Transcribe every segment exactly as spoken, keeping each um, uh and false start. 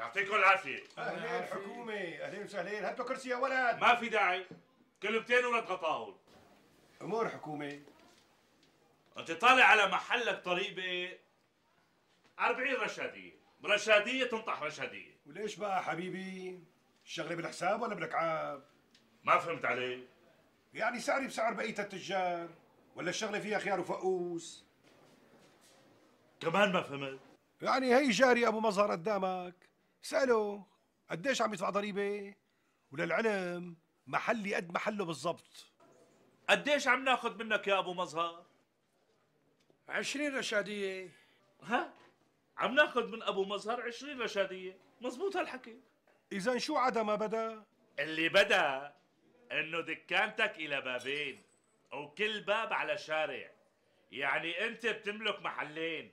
يعطيكم العافيه. اهلين حكومه، اهلين وسهلين، هاتوا كرسي يا ولد. ما في داعي، كلمتين ولا تغطاهم. امور حكومه. انت طالع على محلك ضريبه أربعين رشاديه، رشاديه تنطح رشاديه. وليش بقى حبيبي؟ الشغله بالحساب ولا بالكعاب؟ ما فهمت عليه. يعني سعري بسعر بقيه التجار، ولا الشغله فيها خيار وفقوس؟ كمان ما فهمت. يعني هي جاري ابو مظهر قدامك، اساله قديش عم يدفع ضريبه؟ وللعلم محلي قد محله بالضبط. قديش عم ناخذ منك يا ابو مظهر؟ عشرين رشاديه. ها؟ عم ناخذ من ابو مظهر عشرين رشاديه، مزبوط هالحكي. اذا شو عدا ما بدا؟ اللي بدا انه دكانتك الى بابين وكل باب على شارع، يعني انت بتملك محلين.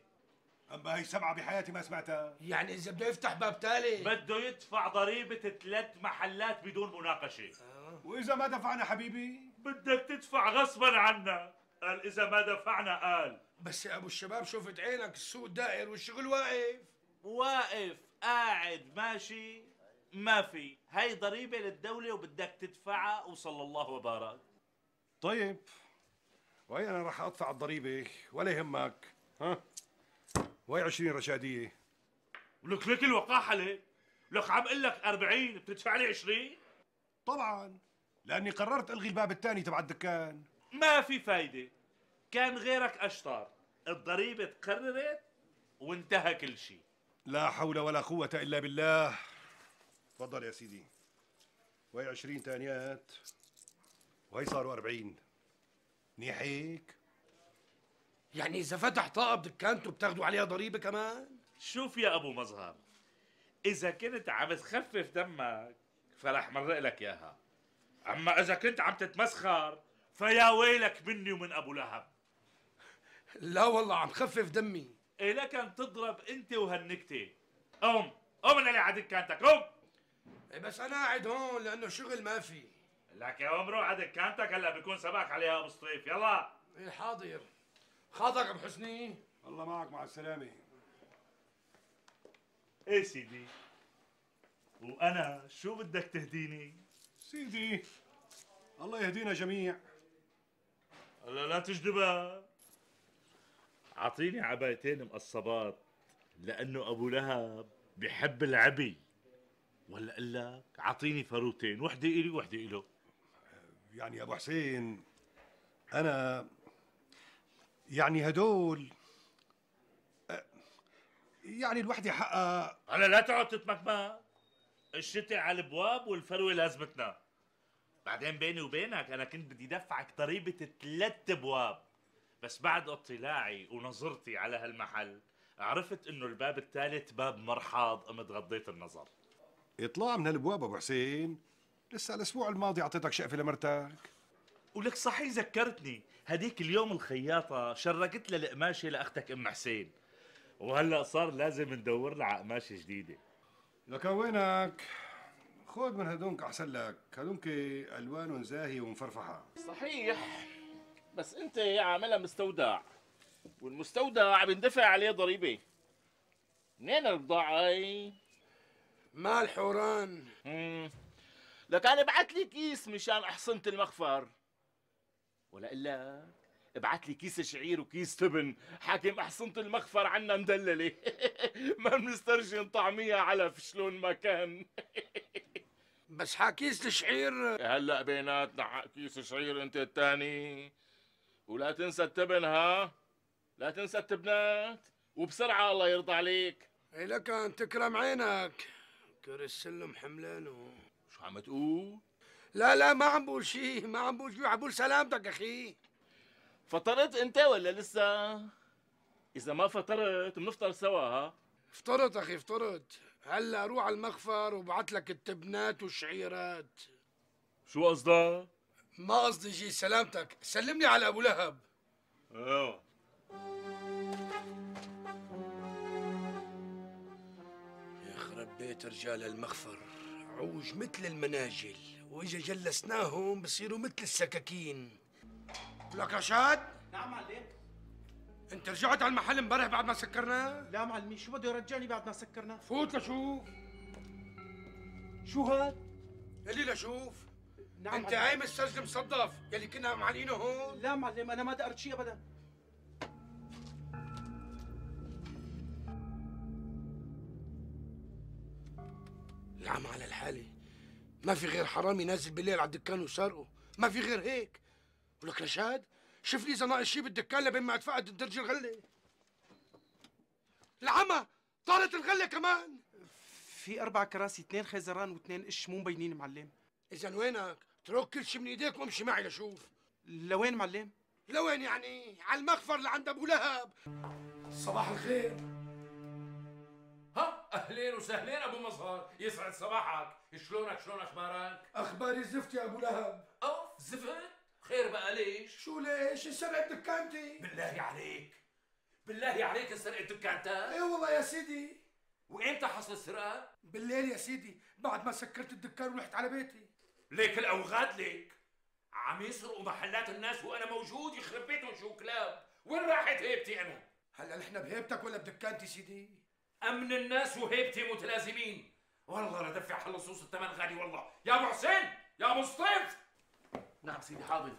اما هي سبعه بحياتي ما سمعتها. يعني اذا بده يفتح باب تالي بده يدفع ضريبه ثلاث محلات بدون مناقشه. آه. واذا ما دفعنا حبيبي؟ بدك تدفع غصبا عنا. قال اذا ما دفعنا. قال بس يا ابو الشباب شفت عينك، السوق دائر والشغل واقف. واقف قاعد ماشي ما في، هي ضريبه للدوله وبدك تدفعها وصلى الله وبارك. طيب وهي انا راح ادفع الضريبه ولا يهمك. ها وهي عشرين رشاديه. ولك لك الوقاحه ليه؟ لك عم اقول لك أربعين بتدفع لي عشرين؟ طبعا لاني قررت الغي الباب الثاني تبع الدكان. ما في فايده، كان غيرك اشطر، الضريبه تقررت وانتهى كل شيء. لا حول ولا قوه الا بالله. تفضل يا سيدي، وهي عشرين ثانيات وهي صاروا أربعين. منيح هيك؟ يعني إذا فتح طاقة بدكانته بتاخدوا عليها ضريبة كمان؟ شوف يا أبو مظهر، إذا كنت عم تخفف دمك فرح مرق لك إياها، أما إذا كنت عم تتمسخر فيا ويلك مني ومن أبو لهب. لا والله عم خفف دمي. إيه لكن تضرب أنت وهالنكتة. قوم قوم انقلع على دكانتك قوم. إيه بس أنا قاعد هون لأنه شغل ما في. لك يا عمرو على دكانتك هلا بيكون سباك عليها ابو سطيف. يلا. ايه حاضر. خاطرك ابو حسني. الله معك مع السلامه. ايه سيدي وانا شو بدك تهديني؟ سيدي الله يهدينا جميع. هلا لا تجذبها. اعطيني عبايتين مقصبات لانه ابو لهب بحب العبي، ولا اقول لك اعطيني فاروتين، وحده الي وحده اله. يعني يا ابو حسين انا يعني هدول يعني الوحده حقها. هلا لا تقعد تتمكمك، الشتاء على الابواب والفروه لازمتنا. بعدين بيني وبينك انا كنت بدي دفعك ضريبه ثلاث ابواب، بس بعد اطلاعي ونظرتي على هالمحل عرفت انه الباب الثالث باب مرحاض، قمت غضيت النظر. اطلع من هالبواب ابو حسين، لسه الاسبوع الماضي اعطيتك شقفه لمرتك. ولك صحيح ذكرتني، هديك اليوم الخياطه شركت لها القماشه لاختك ام حسين، وهلا صار لازم ندور لها على قماشه جديده. لك وينك؟ خذ من هدونك احسن لك، هدونك الوان زاهيه ومفرفحه. صحيح بس انت عاملها مستودع، والمستودع بندفع عليه ضريبه. منين البضاعه هي؟ مال حوران. امم لك انا ابعت لي كيس مشان احصنة المخفر، ولا الا ابعت لي كيس شعير وكيس تبن، حاكم احصنة المخفر عنا مدلله. ما بنسترجن طعميها علف شلون ما كان. بس حاكيس الشعير هلا بيناتنا، حق كيس شعير انت الثاني، ولا تنسى التبن. ها لا تنسى التبنات وبسرعه الله يرضى عليك. اي لكن تكرم عينك كر السلم حملانه. شو عم تقول؟ لا لا ما عم بقول شيء، ما عم بقول شيء، عم بقول سلامتك اخي. فطرت انت ولا لسه؟ اذا ما فطرت بنفطر سوا. ها فطرت اخي فطرت. هلا روح على المخفر وبعت لك التبنات والشعيرات. شو قصدك؟ ما قصدي شيء، سلامتك. سلم لي على ابو لهب. اه بيت رجال المخفر عوج مثل المناجل، واذا جلسناهم بصيروا مثل السكاكين. لك رشاد. نعم معلم. انت رجعت على المحل امبارح بعد ما سكرناه؟ لا معلمي، شو بده يرجعني بعد ما سكرناه؟ فوت لشوف. شو هاد؟ يلي لشوف. نعم انت عايم السجل مصدف يلي كنا معلقينه هون. لا معلم انا ما دقرت شيء ابدا. العمى على الحالة، ما في غير حرامي نازل بالليل على الدكان وسارقه، ما في غير هيك. ولك رشاد شوف لي اذا ناقص شيء بالدكان لبين ما اتفقد الدرج الغله. العمى طالت الغله كمان. في اربع كراسي، اثنين خيزران واثنين قش مو مبينين معلم. اذا وينك؟ اترك كل شيء من ايديك وامشي معي لشوف. لوين معلم؟ لوين يعني؟ على المخفر اللي عند ابو لهب. صباح الخير. ها اهلين وسهلين ابو مظهر، يسعد صباحك، شلونك شلون اخبارك؟ اخباري زفت يا ابو لهب. اوف زفت؟ خير بقى ليش؟ شو ليش؟ انسرقت دكانتي. بالله عليك بالله عليك انسرقت دكانتك؟ ايه والله يا سيدي. وامتى حصل السرقة؟ بالليل يا سيدي، بعد ما سكرت الدكان ورحت على بيتي. ليك الاوغاد ليك عم يسرقوا محلات الناس وانا موجود، يخرب بيتهم شو كلاب، وين راحت هيبتي انا؟ هلا نحن بهيبتك ولا بدكانتي سيدي؟ امن الناس وهيبتي متلازمين، والله لدفع حلصوص الثمن غالي والله، يا ابو حسين يا ابو سطيف. نعم سيدي حاضر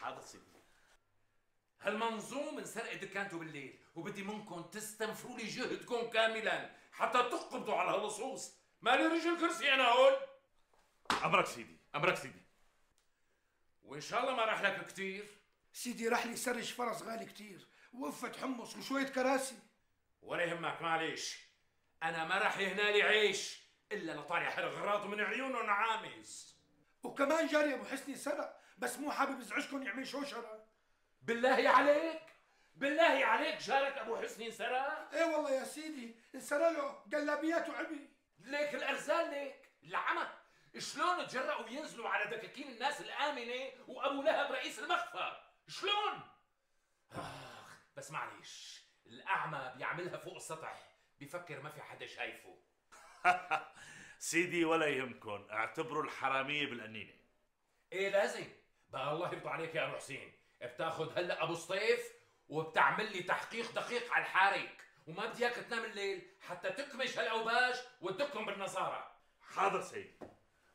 حاضر سيدي. هالمنظوم انسرق دكانته بالليل، وبدي منكم تستنفروا لي جهدكم كاملا حتى تقبضوا على هاللصوص، مالي رجل كرسي انا هون. امرك سيدي امرك سيدي. وان شاء الله ما راح لك كثير. سيدي راح لي سرج فرس غالي كثير، وقفة حمص وشوية كراسي. ولا يهمك معليش، انا ما راح يهنالي عيش الا لطالع هالغراض من عيونهم عامز. وكمان جاري ابو حسني سرق، بس مو حابب ازعجكم يعمل شوشره. بالله عليك بالله عليك جارك ابو حسني انسرق؟ ايه والله يا سيدي انسرق له جلابيات وعبي. ليك الارزال ليك العمى، شلون تجرؤوا ينزلوا على دكاكين الناس الامنه وابو لهب رئيس المخفر؟ شلون؟ اخ بس معليش، الاعمى بيعملها فوق السطح، بفكر ما في حدا شايفه. سيدي ولا يهمكم، اعتبروا الحراميه بالقنينه. ايه لازم بقى، الله يرضى عليك يا ابو حسين، بتاخذ هلا ابو سطيف وبتعمل لي تحقيق دقيق على الحارق، وما بدي اياك تنام الليل حتى تكمش هالاوباش وتدكهم بالنظاره. حاضر سيدي.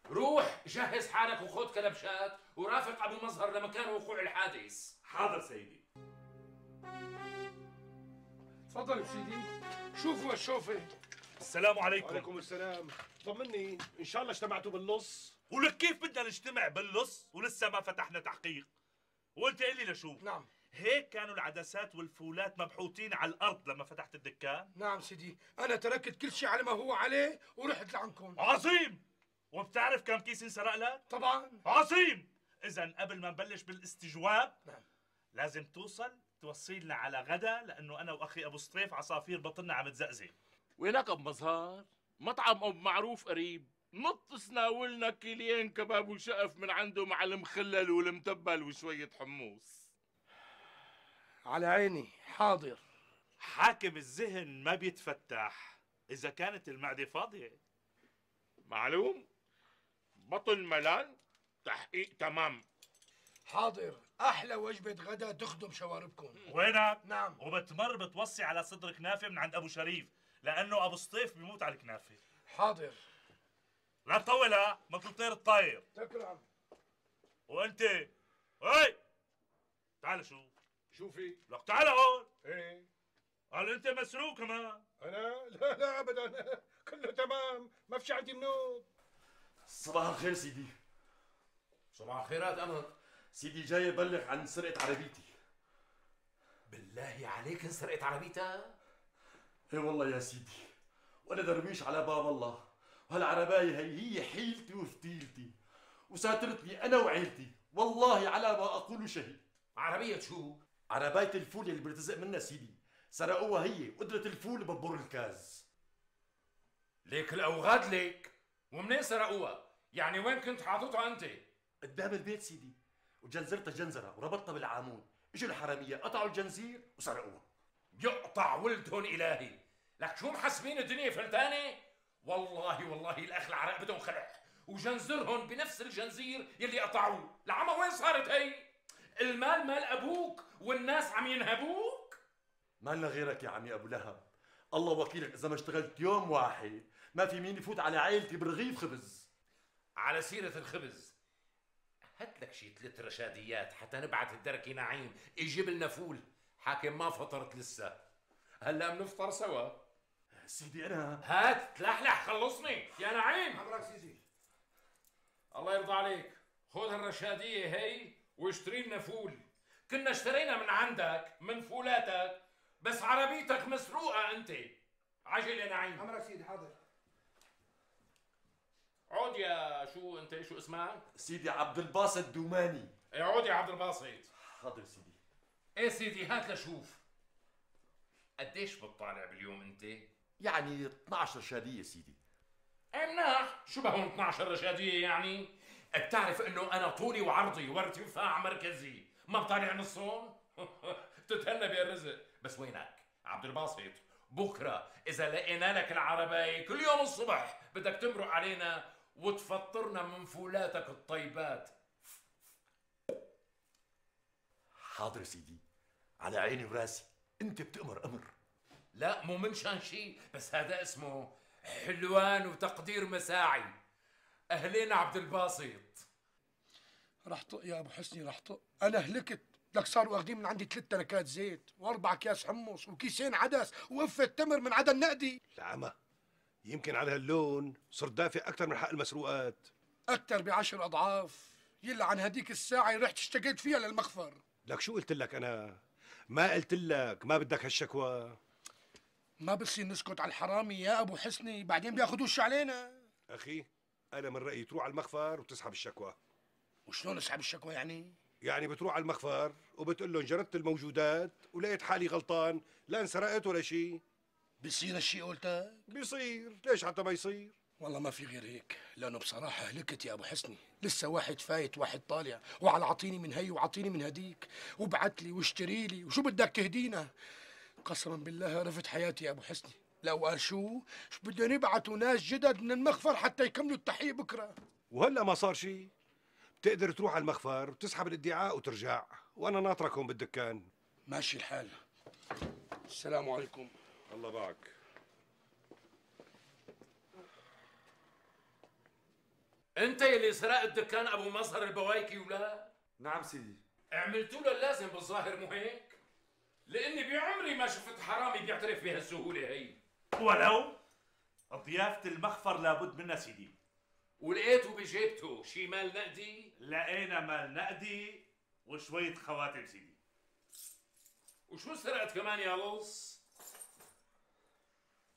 روح جهز حالك وخذ كلبشات ورافق ابو مظهر لمكان وقوع الحادث. حاضر سيدي. تفضل سيدي. شوفوا الشوفه. السلام عليكم. وعليكم السلام. طمني ان شاء الله اجتمعتوا بالنص. ولك كيف بدنا نجتمع بالنص ولسه ما فتحنا تحقيق؟ وانت قلي لشو؟ نعم. هيك كانوا العدسات والفولات مبحوتين على الارض لما فتحت الدكان؟ نعم سيدي، انا تركت كل شيء على ما هو عليه ورحت لعنكم. عظيم. وبتعرف كم كيس انسرق لك؟ طبعا. عظيم. اذا قبل ما نبلش بالاستجواب نعم لازم توصل توصيلنا على غدا، لانه انا واخي ابو سطيف عصافير بطننا عم تزقزق. وينك ابو مظهر؟ مطعم ابو معروف قريب، نط سناولنا كيلين كباب وشقف من عنده مع المخلل والمتبل وشوية حموص. على عيني. حاضر. حاكم الذهن ما بيتفتح إذا كانت المعدة فاضية. معلوم؟ بطن ملان، تحقيق تمام. حاضر. أحلى وجبة غدا تخدم شواربكم. وينك؟ نعم. وبتمر بتوصي على صدر كنافة من عند أبو شريف، لأنه أبو سطيف بيموت على الكنافة. حاضر. لا تطولها مثل طير الطاير. تكرم. وانت هي تعال شوف. شو في؟ لك تعال هون. ايه قال انت مسروق كمان. انا؟ لا لا ابدا كله تمام، ما في شي عندي منوب. صباح الخير سيدي. صباح الخيرات. انا سيدي جاي ابلغ عن سرقة عربيتي. بالله عليك انسرقت عربيتها؟ ايه والله يا سيدي، وانا درويش على باب الله، وهالعرباية هي هي حيلتي وفتيلتي وساترتني انا وعيلتي، والله على ما اقول شهيد. عربية شو؟ عرباية الفول اللي برتزق منها سيدي، سرقوها هي قدرة الفول ببور الكاز. ليك الاوغاد ليك، ومنين سرقوها؟ يعني وين كنت حاططها انت؟ قدام البيت سيدي، وجنزرتها جنزرة وربطتها بالعامون، اجوا الحرامية قطعوا الجنزير وسرقوها. يقطع ولدهم الهي، لك شو محسبين الدنيا فلتانة؟ والله والله الاخ العرق بدهم خلع، وجنزرهم بنفس الجنزير يلي قطعوه. العمى وين صارت هي؟ المال مال ابوك والناس عم ينهبوك. مالنا غيرك يا عمي ابو لهب، الله وكيلك اذا ما اشتغلت يوم واحد ما في مين يفوت على عائلتي برغيف خبز. على سيرة الخبز، هاتلك شي تلت رشاديات حتى نبعت الدركي نعيم يجيب لنا فول، حاكم ما فطرت لسه، هلا بنفطر سوا. سيدي انا هات تلحلح خلصني يا نعيم. عمرك سيدي. الله يرضى عليك، خذ هالرشادية هي واشتري لنا فول، كنا اشترينا من عندك من فولاتك، بس عربيتك مسروقة انت. عجل يا نعيم. عمرك سيدي. حاضر. عود يا شو انت شو اسمك؟ سيدي عبد الباسط دوماني. اي عود يا عبد الباسط. حاضر سيدي. ايه سيدي هات لشوف. قديش بتطالع باليوم انت؟ يعني اثنعش رشادية سيدي. ايه مناح، شو بهون اثنعش رشادية يعني؟ بتعرف انه انا طولي وعرضي وارتفاع مركزي، ما بطالع نصهم؟ بتتهنى بهالرزق، بس وينك؟ عبد الباسط بكره اذا لقينا لك العربايه كل يوم الصبح بدك تمرق علينا وتفطرنا من فولاتك الطيبات. حاضر سيدي، على عيني وراسي، انت بتأمر امر. لا مو منشان شيء، بس هذا اسمه حلوان وتقدير مساعي. اهلين عبد الباسط. رح طق يا ابو حسني رح طق، انا هلكت، لك صاروا واخدين من عندي ثلاث تركات زيت واربع اكياس حمص وكيسين عدس وقفة تمر من عدا النقدي. العمى يمكن على هاللون صرت دافع اكثر من حق المسروقات، اكثر بعشر اضعاف. يلا عن هديك الساعه اللي رحت اشتكيت فيها للمخفر. لك شو قلت لك انا؟ ما قلت لك ما بدك هالشكوى؟ ما بصير نسكت على الحرامي يا ابو حسني، بعدين بياخذوش علينا. اخي انا من رايي تروح على المخفر وتسحب الشكوى. وشلون اسحب الشكوى يعني؟ يعني بتروح على المخفر وبتقول لهم جردت الموجودات ولقيت حالي غلطان، لا انسرقت ولا شيء. بصير الشيء قلتك؟ بصير، ليش حتى ما يصير؟ والله ما في غير هيك، لأنه بصراحة هلكت يا أبو حسني، لسه واحد فايت واحد طالع، وعلى عطيني من هي وعطيني من هديك، وابعت لي واشتري لي، وشو بدك تهدينا؟ قسما بالله رفت حياتي يا أبو حسني، لو قال شو؟ شو بدنا نبعت ناس جدد من المخفر حتى يكملوا التحية بكرة؟ وهلا ما صار شيء؟ تقدر تروح على المخفر وتسحب الادعاء وترجع، وانا ناطرك هون بالدكان. ماشي الحال. السلام عليكم. الله معك. انت يلي سرقت دكان ابو مظهر البوايكي ولا؟ نعم سيدي. عملتوا له اللازم بالظاهر مو هيك؟ لاني بعمري ما شفت حرامي بيعترف بهالسهوله هي. ولو ضيافه المخفر لابد منها سيدي. ولقيته بجيبته شي مال نقدي؟ لقينا مال نقدي وشوية خواتم سيدي. وشو سرقت كمان يا لص؟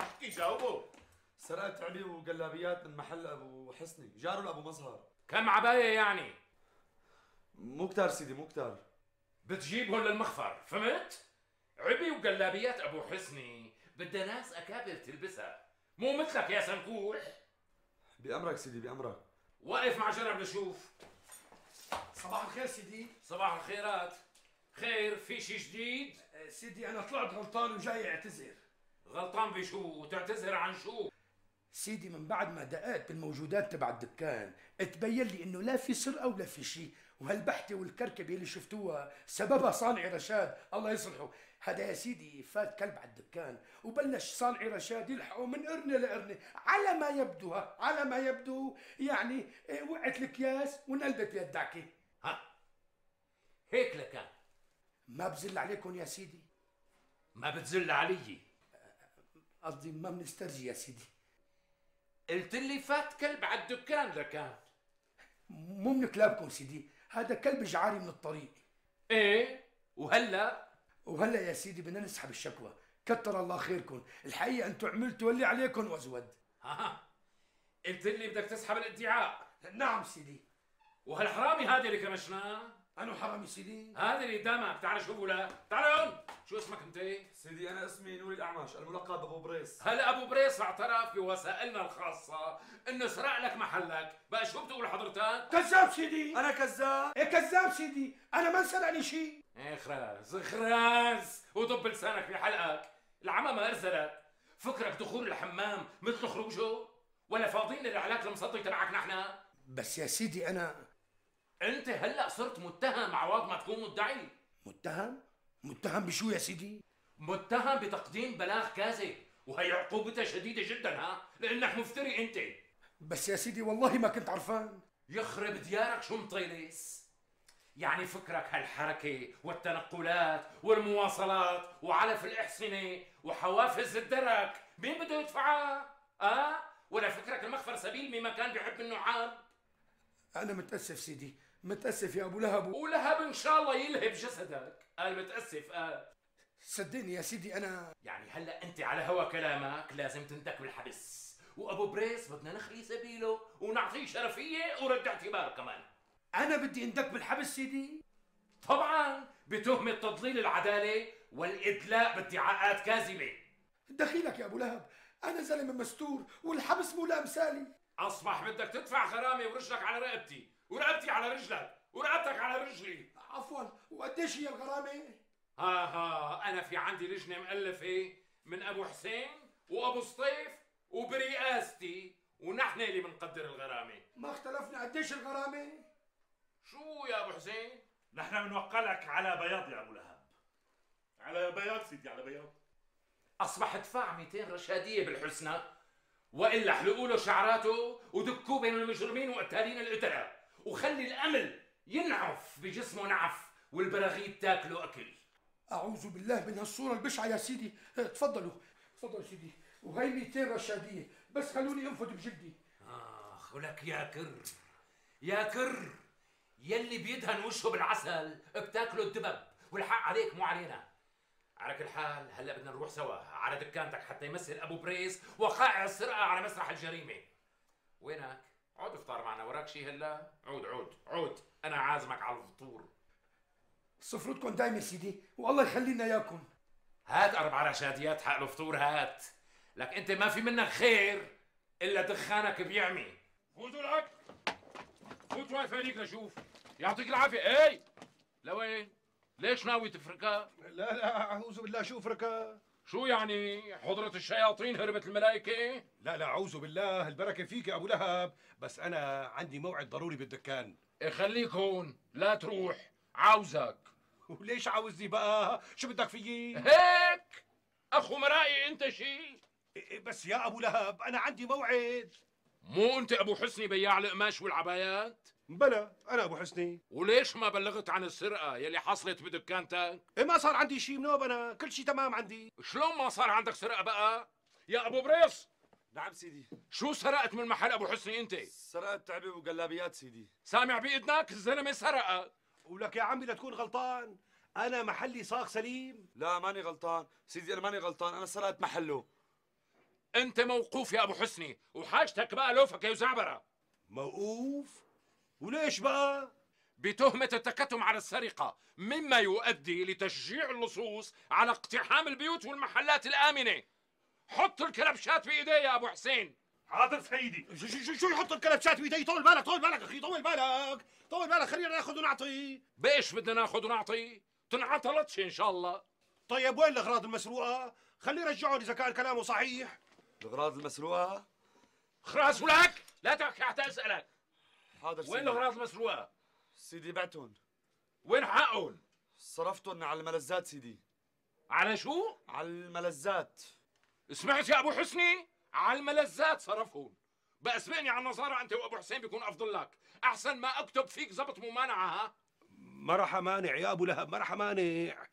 احكي جاوبه. سرقت علي وقلابيات من محل ابو حسني، جاره لابو مظهر. كم عباية يعني؟ مو كتار سيدي مو كتار. بتجيبهم للمخفر، فهمت؟ علي وقلابيات ابو حسني بدها ناس اكابر تلبسها، مو مثلك يا سنكوح. بأمرك سيدي بأمرك. وقف مع جنب نشوف. صباح الخير سيدي. صباح الخيرات. خير في شي جديد؟ سيدي أنا طلعت غلطان وجاي أعتذر. غلطان بشو؟ وتعتذر عن شو؟ سيدي من بعد ما دققت بالموجودات تبع الدكان تبين لي إنه لا في سرقة ولا في شي، وهالبحتة والكركبة اللي شفتوها سببها صانع رشاد الله يصلحه. هذا يا سيدي فات كلب على الدكان وبلش صانع رشاد يلحقه من قرنة لقرنة، على ما يبدو على ما يبدو يعني وقعت الأكياس وانقلبت يا الدعكة. ها هيك لكان. ما بزل عليكم يا سيدي. ما بتزل علي، قصدي ما بنسترجي يا سيدي. قلت لي فات كلب على الدكان لكان. مو من كلابكم سيدي، هذا كلب جعاري من الطريق. ايه وهلا؟ وهلا يا سيدي بدنا نسحب الشكوى، كتر الله خيركم، الحقيقة انتم عملتوا اللي عليكم وازود. ها قلت لي بدك تسحب الادعاء. نعم سيدي. وهالحرامي هذا اللي كمشناه؟ أنا حرامي سيدي؟ هذا اللي قدامك، تعال شوفه. لا، تعال هون. شو اسمك انت؟ سيدي أنا اسمي نوري الأعماش، الملقب أبو بريس. هلا أبو بريس اعترف بوسائلنا الخاصة إنه سرق لك محلك، بقى شو بتقول حضرتك؟ كذاب سيدي. أنا كذاب؟ إيه كذاب سيدي، أنا ما سرقني شيء. اخرس اخرس وضب لسانك في حلقك، العمى ما أرسلك. فكرك دخول الحمام مثل خروجه؟ ولا فاضيين الإعلانات المصدي تبعك نحن؟ بس يا سيدي أنا انت هلا صرت متهم عوض ما تكون مدعي. متهم؟ متهم بشو يا سيدي؟ متهم بتقديم بلاغ كاذب، وهي عقوبتها شديده جدا. ها لانك مفتري انت. بس يا سيدي والله ما كنت عرفان. يخرب ديارك شو مطيليس؟ يعني فكرك هالحركة والتنقلات والمواصلات وعلف الإحصنة وحوافز الدرك مين بده يدفعها؟ أه؟ ولا فكرك المخفر سبيل مما كان بيحب النعام؟ أنا متأسف سيدي، متأسف يا أبو لهب. ولهب إن شاء الله يلهب جسدك. قال متأسف قال. صدقني يا سيدي أنا يعني هلأ أنت على هوا كلامك لازم تنتك بالحبس، وأبو بريس بدنا نخلي سبيله ونعطيه شرفية ورد اعتبار كمان. أنا بدي أندك بالحبس سيدي؟ طبعا بتهمة تضليل العدالة والإدلاء بادعاءات كاذبة. دخيلك يا أبو لهب، أنا زلمة مستور والحبس مو لأمثالي. أصبح بدك تدفع غرامة ورجلك على رقبتي ورقبتي على رجلك ورقبتك على رجلي. عفوا، وقديش هي الغرامة؟ ها ها أنا في عندي لجنة مؤلفة من أبو حسين وأبو سطيف وبرئاستي ونحن اللي بنقدر الغرامة. ما اختلفنا. قديش الغرامة؟ شو يا أبو حسين؟ نحن بنوقلك على بياض يا أبو لهب. على بياض سيدي، على بياض. أصبح ادفع مئتين رشادية بالحسنى وإلا حلقوا له شعراته ودكوه بين المجرمين وقتالين القتلة، وخلي الأمل ينعف بجسمه نعف والبراغيث تاكله أكل. أعوذ بالله من هالصورة البشعة يا سيدي. تفضلوا تفضلوا سيدي، وهي مئتين رشادية بس خلوني انفد بجلدي. آخ ولك يا كر يا كر، يلي بيدهن وشه بالعسل بتاكله الدبب، والحق عليك مو علينا. على كل حال هلا بدنا نروح سوا على دكانتك حتى يمثل ابو بريس وقائع السرقة على مسرح الجريمة. وينك؟ عود افطر معنا، وراك شي هلا؟ عود عود عود، أنا عازمك على الفطور. سفرتكم دايمة سيدي والله يخلينا اياكم. هات أربع رشاديات حق الفطور هات، لك انت ما في منك خير الا دخانك بيعمي. فوتوا الاكل، فوتوا واقف هنيك لشوف. يعطيك العافيه. اي لوين؟ ليش ناوي تفركها؟ لا لا اعوذ بالله، شو فركها؟ شو يعني؟ حضرة الشياطين هربت الملائكة؟ لا لا اعوذ بالله، البركة فيك يا ابو لهب، بس انا عندي موعد ضروري بالدكان. خليك هون، لا تروح، عاوزك. وليش عاوزني بقى؟ شو بدك فيي؟ هيك اخو مرائي انت شي؟ بس يا ابو لهب انا عندي موعد. مو انت ابو حسني بياع القماش والعبايات؟ بلا انا ابو حسني. وليش ما بلغت عن السرقه يلي حصلت بدكانتك؟ إيه ما صار عندي شيء منوب، انا كل شيء تمام عندي. شلون ما صار عندك سرقه بقى يا ابو بريص؟ نعم سيدي. شو سرقت من محل ابو حسني انت؟ سرقت تعبي وقلابيات سيدي. سامع باذنك الزلمه سرقه. ولك يا عمي لا تكون غلطان، انا محلي صاغ سليم. لا ماني غلطان سيدي، انا ماني غلطان، انا سرقت محله. أنت موقوف يا أبو حسني، وحاجتك بقى لوفك يا زعبرة. موقوف؟ وليش بقى؟ بتهمة التكتم على السرقة، مما يؤدي لتشجيع اللصوص على اقتحام البيوت والمحلات الآمنة. حط الكلبشات بإيدي يا أبو حسين. حاضر سيدي. شو شو يحط الكلبشات بإيدي؟ طول بالك طول بالك أخي، طول بالك طول بالك، خلينا ناخذ ونعطي. بإيش بدنا ناخذ ونعطي؟ تنعطلتش إن شاء الله. طيب وين الأغراض المسروقة؟ خليه يرجعون إذا كان كلامه صحيح. الأغراض المسروقة؟ خلاص ولك لا تحكي حتى أسألك. حاضر سيدي. وين الأغراض المسروقة؟ سيدي بعتهم. وين حقهم؟ صرفتهم على الملذات سيدي. على شو؟ على الملذات. سمعت يا أبو حسني؟ على الملذات صرفهم. بقى اسبقني على النظارة أنت وأبو حسين بيكون أفضل لك، أحسن ما أكتب فيك ضبط ممانعة. ها؟ ما راح أمانع يا أبو لهب، ما راح أمانع.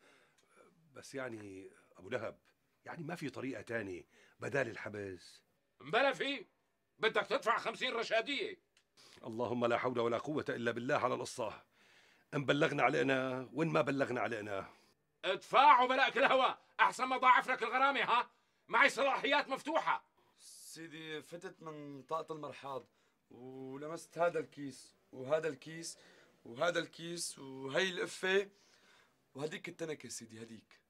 بس يعني أبو لهب يعني ما في طريقة تانية بدال الحبس؟ بلا في، بدك تدفع خمسين رشادية. اللهم لا حول ولا قوة إلا بالله على القصة. إن بلغنا علينا وإن ما بلغنا علينا. ادفع وبلاك الهوى، أحسن ما ضاعف لك الغرامة. ها؟ معي صلاحيات مفتوحة. سيدي فتت من طاقة المرحاض ولمست هذا الكيس وهذا الكيس وهذا الكيس وهي القفة وهديك التنكة سيدي هديك.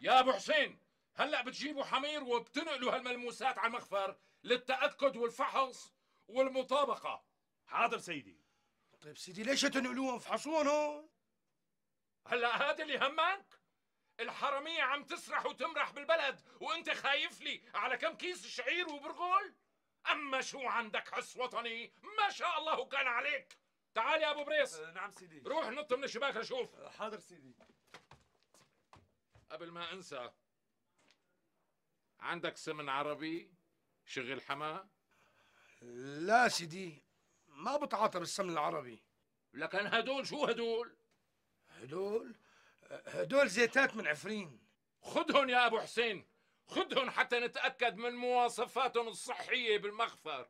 يا ابو حسين هلا بتجيبوا حمير وبتنقلوا هالملموسات على المخفر للتاكد والفحص والمطابقه. حاضر سيدي. طيب سيدي ليش تنقلوهم وفحصوهم هون؟ هلا هذا اللي همك؟ الحراميه عم تسرح وتمرح بالبلد وانت خايف لي على كم كيس شعير وبرغول؟ اما شو عندك حس وطني ما شاء الله كان عليك. تعال يا ابو بريس. أه نعم سيدي. روح نط من الشباك لشوف. أه حاضر سيدي. قبل ما انسى، عندك سمن عربي شغل حما؟ لا سيدي، ما بتعاطى بالسمن العربي. لكن هدول شو هدول؟ هدول هدول زيتات من عفرين. خدهم يا ابو حسين، خدهم حتى نتأكد من مواصفاتهم الصحية بالمخفر.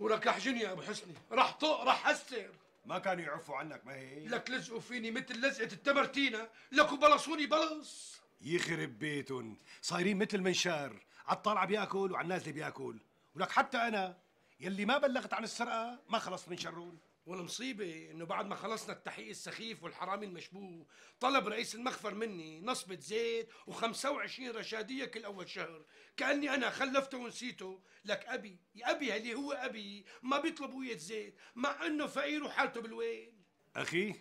ولك احجني يا ابو حسني، رح طق رح هسر. ما كانوا يعرفوا عنك ما هي؟ لك لزقوا فيني مثل لزقة التمرتينة، لك وبلصوني بلص. يخرب بيتهم، صايرين مثل المنشار، عالطالعة بياكل وعالنازلة بياكل، ولك حتى أنا يلي ما بلغت عن السرقة ما خلصت من شرون. والمصيبة إنه بعد ما خلصنا التحقيق السخيف والحرامي المشبوه، طلب رئيس المخفر مني نصبة زيت وخمسة وعشرين رشادية كل أول شهر، كأني أنا خلفته ونسيته. لك أبي، يا أبي اللي هو أبي ما بيطلب وية زيت، مع إنه فقير وحالته بالويل. أخي،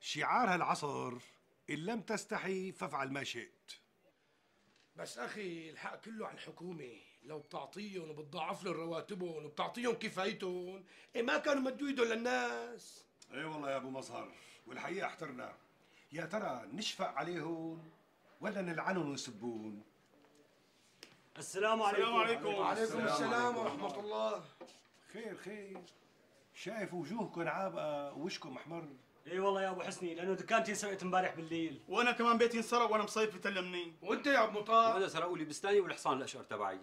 شعار هالعصر إن لم تستحي فافعل ما شئت. بس أخي، الحق كله على الحكومة، لو بتعطيهم وبتضاعف لهم رواتبهم وبتعطيهم كفايتهم، إيه ما كانوا مدوا ايدهم للناس. اي والله يا ابو مظهر، والحقيقه احترنا. يا ترى نشفق عليهم ولا نلعنهم ونسبون؟ السلام عليكم. السلام عليكم. وعليكم السلام ورحمه الله. خير خير، شايف وجوهكم عابقه ووشكم احمر. اي والله يا ابو حسني، لانه دكانتي انسرقت امبارح بالليل، وانا كمان بيتي انسرق وانا مصيف في تل منين. وانت يا ابو مطار؟ وانا سرقوا لي بستاني والحصان الاشقر تبعي.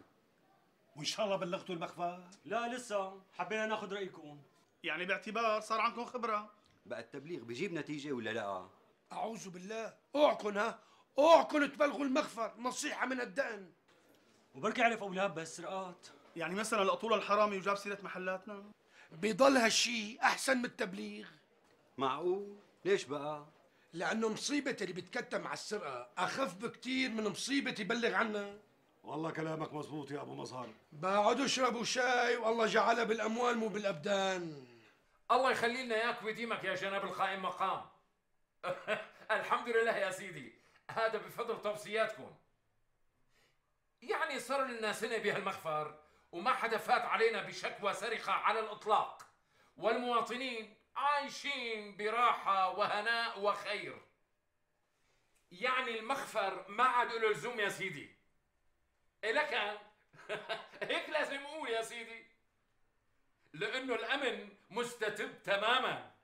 وان شاء الله بلغتوا المخفر؟ لا لسه، حبينا ناخذ رايكم. يعني باعتبار صار عندكم خبره. بقى التبليغ بجيب نتيجه ولا لا؟ اعوذ بالله، اوعكن ها، اوعكن تبلغوا المخفر، نصيحه من الدقن. وبركي يعرف ابو لهب بهالسرقات، يعني مثلا لقطوله الحرامي وجاب سيره محلاتنا. بيضل هالشيء احسن من التبليغ. معقول؟ ليش بقى؟ لانه مصيبه اللي بتكتم على السرقه اخف بكثير من مصيبه يبلغ عنا. والله كلامك مظبوط يا ابو مظهر. بعدوا اشربوا شاي، والله جعلها بالاموال مو بالابدان. الله يخلي لنا اياك ويديمك يا جناب القائم مقام. الحمد لله يا سيدي، هذا بفضل توصياتكم. يعني صار لنا سنه بهالمخفر وما حدا فات علينا بشكوى سرقه على الاطلاق، والمواطنين عايشين براحه وهناء وخير. يعني المخفر ما عاد له لزوم يا سيدي. لكن هيك لازم اقول يا سيدي، لانه الامن مستتب تماما.